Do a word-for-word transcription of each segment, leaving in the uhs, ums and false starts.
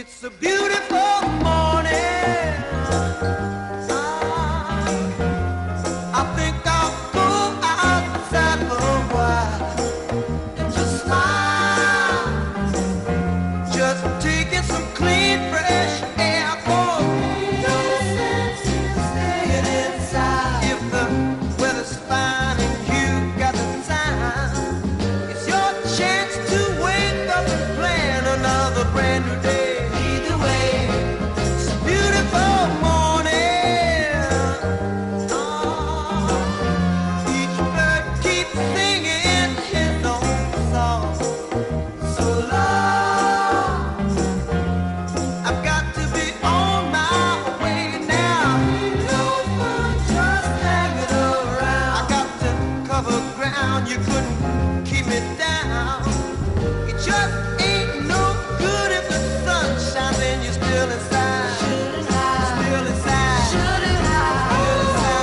It's a beautiful morning. I think I'll go outside for a while and just smile, just taking some clean, fresh air for me. No sense in staying inside if the weather's fine and you got the time. It's your chance to wake up and plan another brand new day. You couldn't keep me down. It just ain't no good if the sun shines and you're still inside. Should I? Still inside. Should I? Still inside.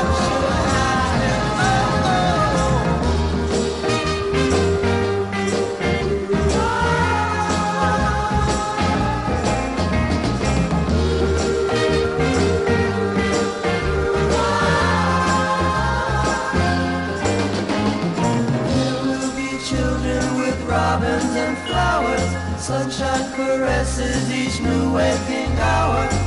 Robins and flowers, sunshine caresses each new waking hour.